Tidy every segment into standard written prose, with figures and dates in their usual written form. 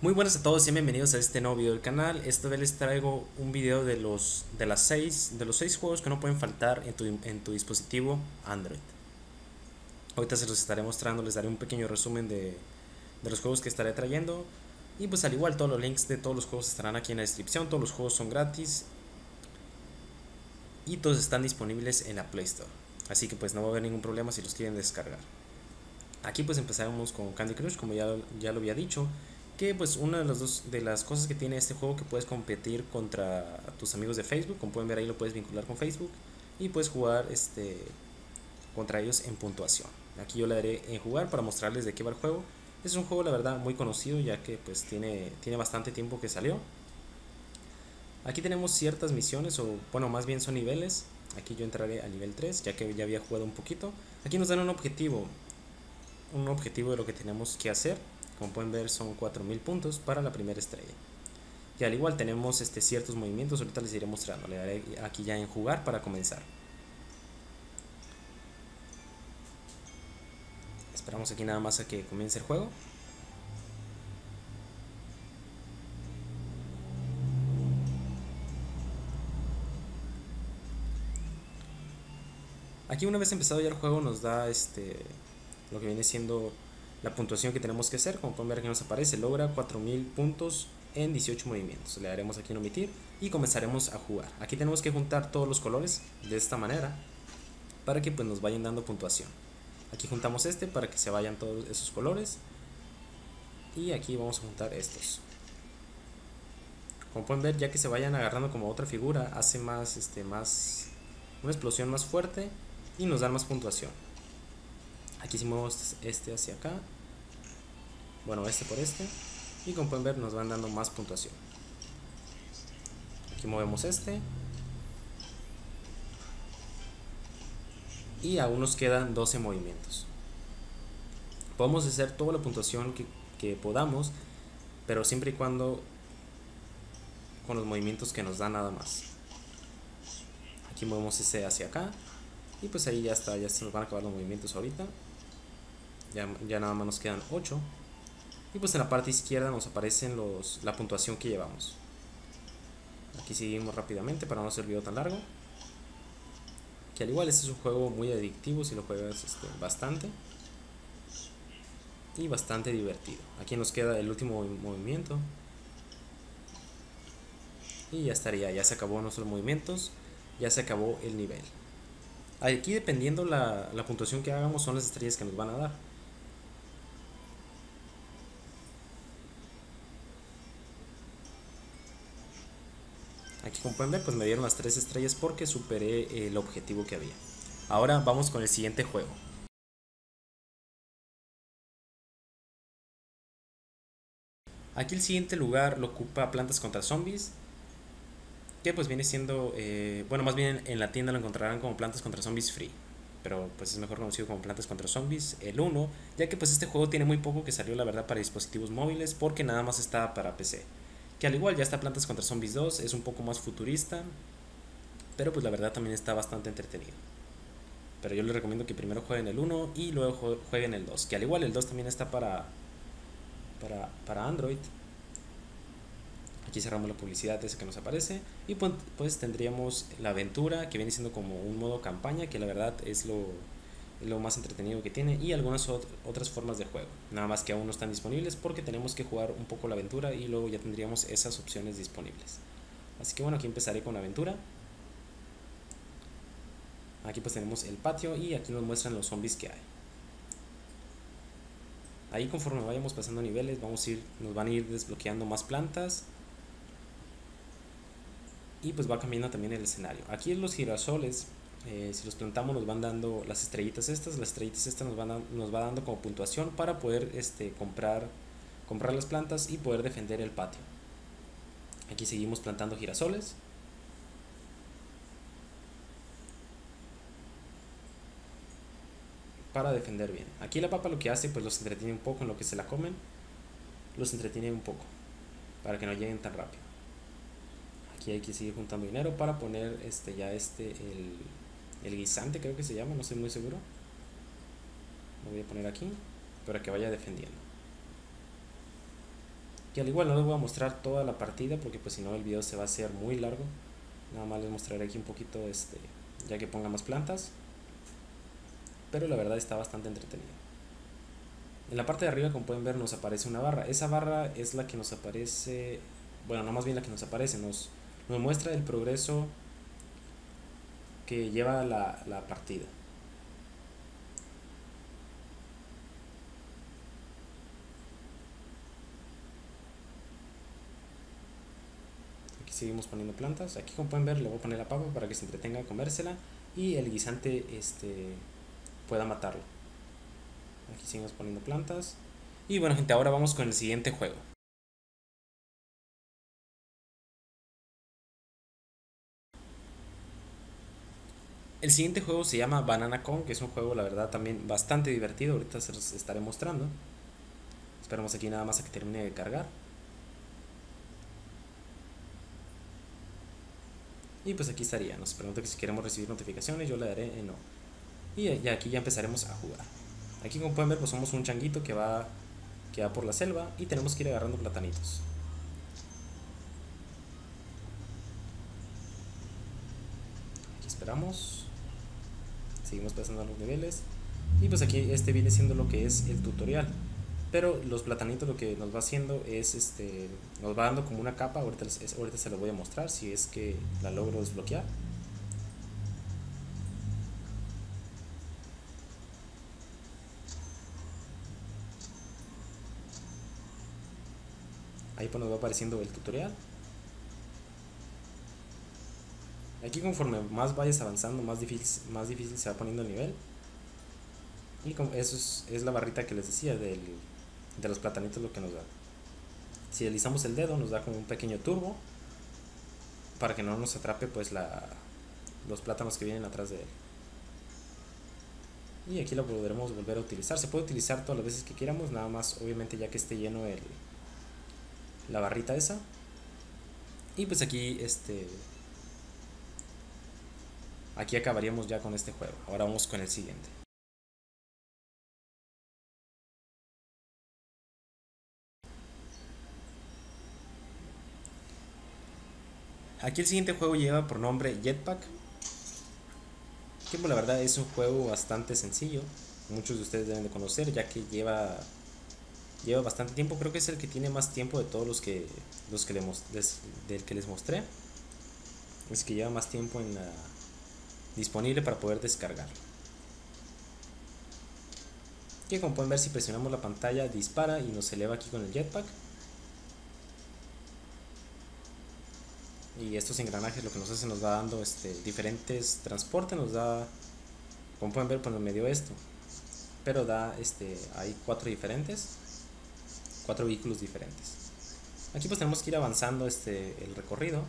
Muy buenas a todos y bienvenidos a este nuevo video del canal. Esta vez les traigo un video de los 6 juegos que no pueden faltar en tu dispositivo Android. Ahorita se los estaré mostrando, les daré un pequeño resumen de los juegos que estaré trayendo. Y pues al igual todos los links de todos los juegos estarán aquí en la descripción. Todos los juegos son gratis y todos están disponibles en la Play Store. Así que pues no va a haber ningún problema si los quieren descargar. Aquí pues empezaremos con Candy Crush, como ya lo había dicho. Que pues una de las cosas que tiene este juego, que puedes competir contra tus amigos de Facebook. Como pueden ver ahí, lo puedes vincular con Facebook y puedes jugar contra ellos en puntuación. Aquí yo le daré en jugar para mostrarles de qué va el juego. Es un juego la verdad muy conocido, ya que pues tiene bastante tiempo que salió. Aquí tenemos ciertas misiones, o bueno, más bien son niveles. Aquí yo entraré al nivel 3, ya que ya había jugado un poquito. Aquí nos dan un objetivo de lo que tenemos que hacer. Como pueden ver, son 4000 puntos para la primera estrella. Y al igual tenemos ciertos movimientos, ahorita les iré mostrando. Le daré aquí ya en jugar para comenzar. Esperamos aquí nada más a que comience el juego. Aquí una vez empezado ya el juego nos da lo que viene siendo la puntuación que tenemos que hacer. Como pueden ver, aquí nos aparece, logra 4000 puntos en 18 movimientos. Le daremos aquí en omitir y comenzaremos a jugar. Aquí tenemos que juntar todos los colores de esta manera para que pues nos vayan dando puntuación. Aquí juntamos para que se vayan todos esos colores, y aquí vamos a juntar estos. Como pueden ver, ya que se vayan agarrando como otra figura, hace más, una explosión más fuerte y nos dan más puntuación. Aquí si muevo hacia acá, bueno, por y como pueden ver nos van dando más puntuación. Aquí movemos y aún nos quedan 12 movimientos. Podemos hacer toda la puntuación que podamos, pero siempre y cuando con los movimientos que nos dan nada más. Aquí movemos hacia acá y pues ahí ya está, ya se nos van a acabar los movimientos ahorita. Ya nada más nos quedan 8. Y pues en la parte izquierda nos aparecen la puntuación que llevamos. Aquí seguimos rápidamente para no hacer el video tan largo. Que al igual este es un juego muy adictivo si lo juegas bastante. Y bastante divertido. Aquí nos queda el último movimiento. Y ya estaría, ya se acabó nuestros movimientos. Ya se acabó el nivel. Aquí dependiendo la puntuación que hagamos son las estrellas que nos van a dar. Aquí como pueden ver pues me dieron las 3 estrellas porque superé el objetivo que había. Ahora vamos con el siguiente juego. Aquí el siguiente lugar lo ocupa Plantas contra Zombies, que pues viene siendo, bueno, más bien en la tienda lo encontrarán como Plantas contra Zombies Free, pero pues es mejor conocido como Plantas contra Zombies el 1, ya que pues este juego tiene muy poco que salió la verdad para dispositivos móviles, porque nada más está para PC. Que al igual ya está Plantas contra Zombies 2, es un poco más futurista, pero pues la verdad también está bastante entretenido. Pero yo les recomiendo que primero jueguen el 1 y luego jueguen el 2, que al igual el 2 también está para Android. Aquí cerramos la publicidad esa que nos aparece y pues tendríamos la aventura, que viene siendo como un modo campaña, que la verdad es lo más entretenido que tiene, y algunas otras formas de juego, nada más que aún no están disponibles porque tenemos que jugar un poco la aventura y luego ya tendríamos esas opciones disponibles. Así que bueno, aquí empezaré con la aventura. Aquí pues tenemos el patio y aquí nos muestran los zombies que hay. Ahí conforme vayamos pasando niveles nos van a ir desbloqueando más plantas y pues va cambiando también el escenario. Aquí en los girasoles, si los plantamos nos van dando las estrellitas estas. Las estrellitas estas nos va dando como puntuación para poder comprar las plantas y poder defender el patio. Aquí seguimos plantando girasoles. Para defender bien. Aquí la papa lo que hace, pues los entretiene un poco en lo que se la comen. Los entretiene un poco. Para que no lleguen tan rápido. Aquí hay que seguir juntando dinero para poner el guisante, creo que se llama, no estoy muy seguro. Lo voy a poner aquí para que vaya defendiendo. Y al igual no les voy a mostrar toda la partida porque pues si no el video se va a hacer muy largo. Nada más les mostraré aquí un poquito ya que ponga más plantas. Pero la verdad está bastante entretenido. En la parte de arriba, como pueden ver, nos aparece una barra. Esa barra es la que nos aparece, bueno, no más bien la que nos aparece, nos muestra el progreso que lleva la partida. Seguimos poniendo plantas. Aquí, como pueden ver, le voy a poner la papa para que se entretenga a comérsela y el guisante pueda matarlo. Aquí seguimos poniendo plantas. Y bueno, gente, ahora vamos con el siguiente juego. El siguiente juego se llama Banana Kong, que es un juego, la verdad, también bastante divertido. Ahorita se los estaré mostrando. Esperamos aquí nada más a que termine de cargar. Y pues aquí estaría, nos pregunta que si queremos recibir notificaciones, yo le daré en no. Y aquí ya empezaremos a jugar. Aquí, como pueden ver, pues somos un changuito que va por la selva y tenemos que ir agarrando platanitos. Aquí esperamos. Seguimos pasando los niveles. Y pues aquí viene siendo lo que es el tutorial. Pero los platanitos lo que nos va haciendo es, nos va dando como una capa, ahorita se los voy a mostrar si es que la logro desbloquear. Ahí pues nos va apareciendo el tutorial. Aquí conforme más vayas avanzando, más difícil se va poniendo el nivel. Y eso es la barrita que les decía de los platanitos, lo que nos da. Si deslizamos el dedo nos da como un pequeño turbo para que no nos atrape pues los plátanos que vienen atrás de él. Y aquí lo podremos volver a utilizar. Se puede utilizar todas las veces que queramos, nada más obviamente ya que esté lleno la barrita esa. Y pues aquí aquí acabaríamos ya con este juego. Ahora vamos con el siguiente. Aquí el siguiente juego lleva por nombre Jetpack, que pues, la verdad es un juego bastante sencillo. Muchos de ustedes deben de conocer ya que lleva bastante tiempo. Creo que es el que tiene más tiempo de todos del que les mostré. Es que lleva más tiempo disponible para poder descargarlo. Que como pueden ver, si presionamos la pantalla dispara y nos eleva aquí con el jetpack. Y estos engranajes lo que nos hace, nos va dando diferentes transportes. Nos da, como pueden ver, pues me dio esto. Pero da, hay cuatro vehículos diferentes. Aquí pues tenemos que ir avanzando el recorrido.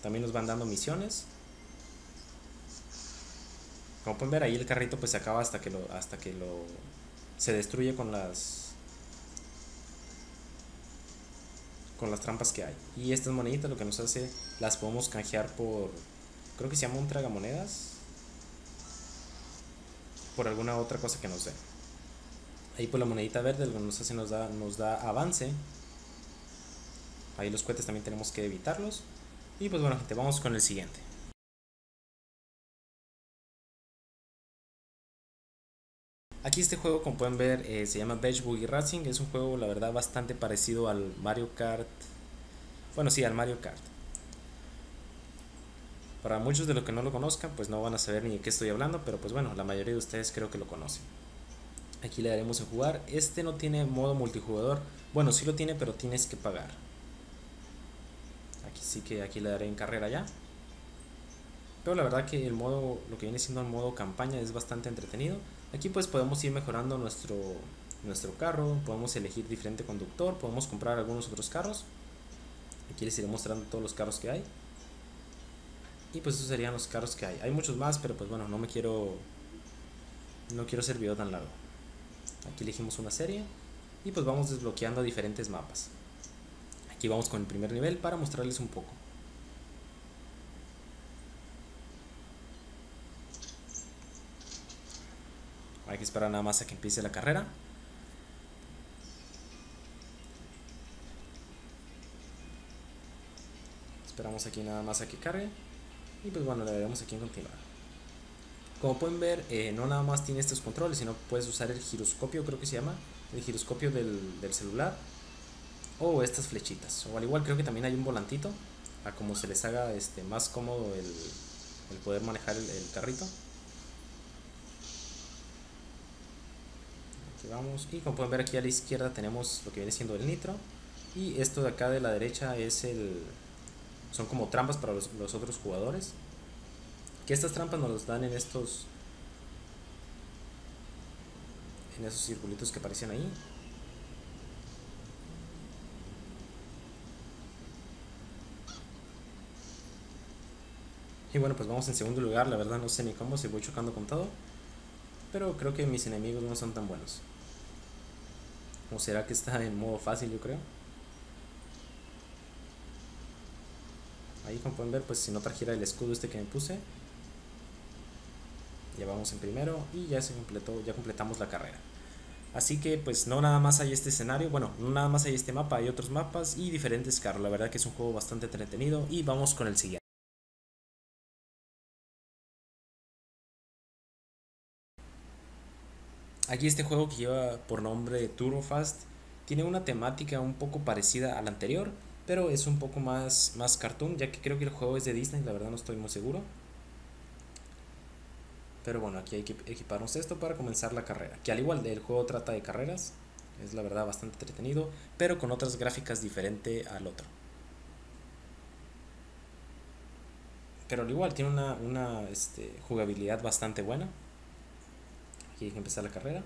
También nos van dando misiones. Como pueden ver, ahí el carrito pues se acaba hasta que se destruye con las trampas que hay. Y estas moneditas lo que nos hace, las podemos canjear por, creo que se llama un tragamonedas, por alguna otra cosa que nos dé. Ahí por la monedita verde lo que nos hace, nos da avance. Ahí los cohetes también tenemos que evitarlos. Y pues bueno, gente, vamos con el siguiente. Aquí este juego, como pueden ver, se llama Beach Buggy Racing. Es un juego, la verdad, bastante parecido al Mario Kart. Bueno, sí, al Mario Kart. Para muchos de los que no lo conozcan, pues no van a saber ni de qué estoy hablando. Pero pues bueno, la mayoría de ustedes creo que lo conocen. Aquí le daremos a jugar. Este no tiene modo multijugador. Bueno, sí lo tiene, pero tienes que pagar. Aquí sí que aquí le daré en carrera ya. Pero la verdad que el modo, lo que viene siendo el modo campaña, es bastante entretenido. Aquí pues podemos ir mejorando nuestro carro, podemos elegir diferente conductor, podemos comprar algunos otros carros. Aquí les iré mostrando todos los carros que hay. Y pues esos serían los carros que hay. Hay muchos más, pero pues bueno, no quiero hacer video tan largo. Aquí elegimos una serie y pues vamos desbloqueando diferentes mapas. Aquí vamos con el primer nivel para mostrarles un poco. Hay que esperar nada más a que empiece la carrera. Esperamos aquí nada más a que cargue. Y pues bueno, le daremos aquí en continuar. Como pueden ver, no nada más tiene estos controles, sino puedes usar el giroscopio, creo que se llama, el giroscopio del celular, o estas flechitas. O al igual creo que también hay un volantito, a como se les haga más cómodo el poder manejar el carrito. Aquí vamos, y como pueden ver aquí a la izquierda tenemos lo que viene siendo el nitro, y esto de acá de la derecha es son como trampas para los otros jugadores, que estas trampas nos las dan en esos circulitos que aparecen ahí. Y bueno, pues vamos en segundo lugar. La verdad no sé ni cómo, se voy chocando con todo, pero creo que mis enemigos no son tan buenos. ¿O será que está en modo fácil? Yo creo. Ahí, como pueden ver, pues si no trajera el escudo este que me puse, ya vamos en primero y ya se completó, ya completamos la carrera. Así que pues no nada más hay este escenario, bueno, no nada más hay este mapa, hay otros mapas y diferentes carros. La verdad que es un juego bastante entretenido y vamos con el siguiente. Aquí este juego, que lleva por nombre Turbo Fast, tiene una temática un poco parecida a la anterior, pero es un poco más cartoon, ya que creo que el juego es de Disney, la verdad no estoy muy seguro. Pero bueno, aquí hay que equiparnos esto para comenzar la carrera, que al igual del juego trata de carreras, es la verdad bastante entretenido, pero con otras gráficas diferente al otro. Pero al igual tiene una jugabilidad bastante buena. Aquí hay que empezar la carrera.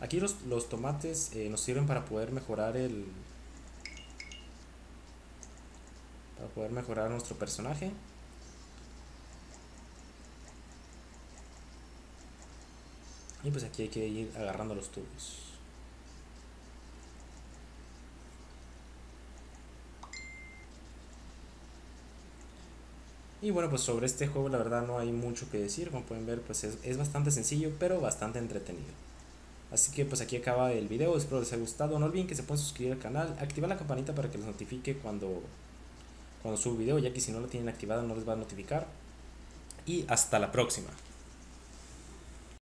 Aquí los tomates nos sirven para poder mejorar nuestro personaje. Y pues aquí hay que ir agarrando los tubos. Y bueno, pues sobre este juego la verdad no hay mucho que decir. Como pueden ver, pues es bastante sencillo, pero bastante entretenido. Así que pues aquí acaba el video, espero les haya gustado. No olviden que se pueden suscribir al canal, activar la campanita para que les notifique cuando subo video, ya que si no la tienen activada no les va a notificar. Y hasta la próxima.